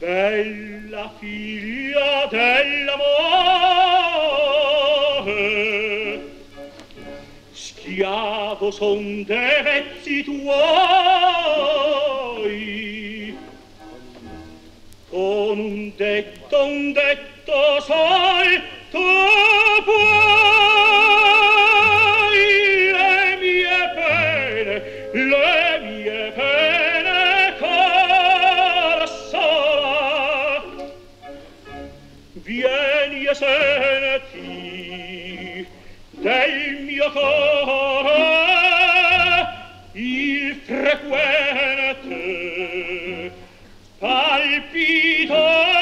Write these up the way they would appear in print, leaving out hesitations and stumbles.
Bella figlia dell'amore, schiavo son dei vezzi tuoi, con un detto sol tu puoi le mie pene consola, vieni e senti del mio cuore il frequente palpito.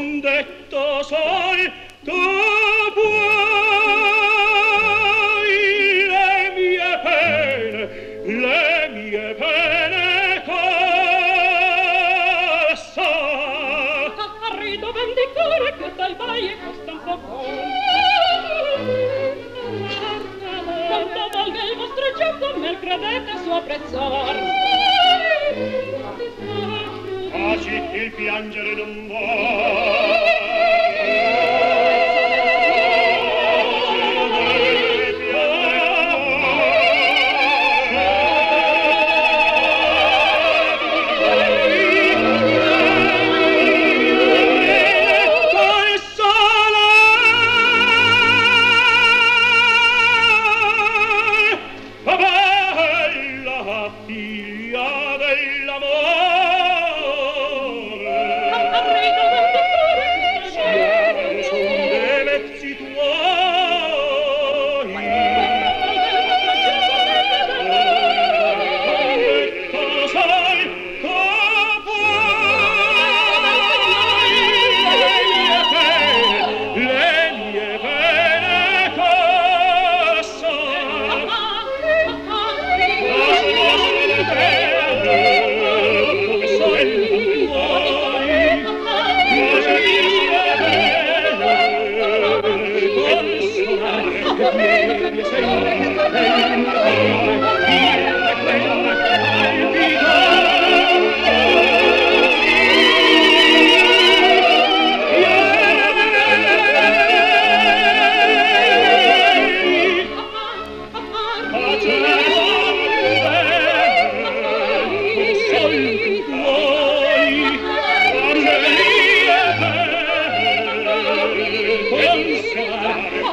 Un detto sol tu puoi le mie pene cassa. Arrido vendicare che dal baie costa un poco. Quanto valga il vostro gioco nel credete suo prezzar. Taci il piangere non vuoi.